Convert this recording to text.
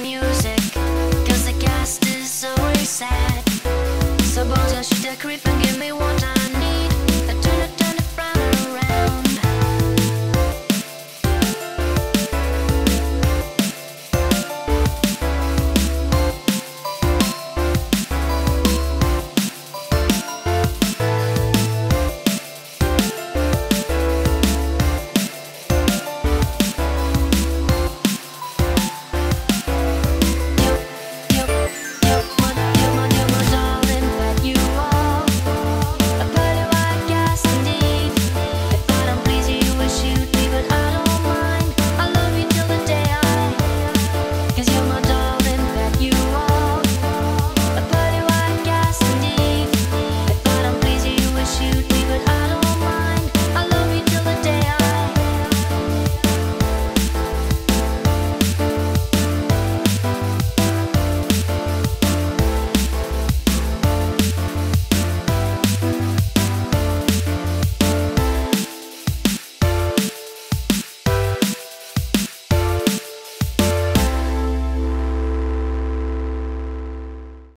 Music, cause the cast is always sad. Suppose I should creep and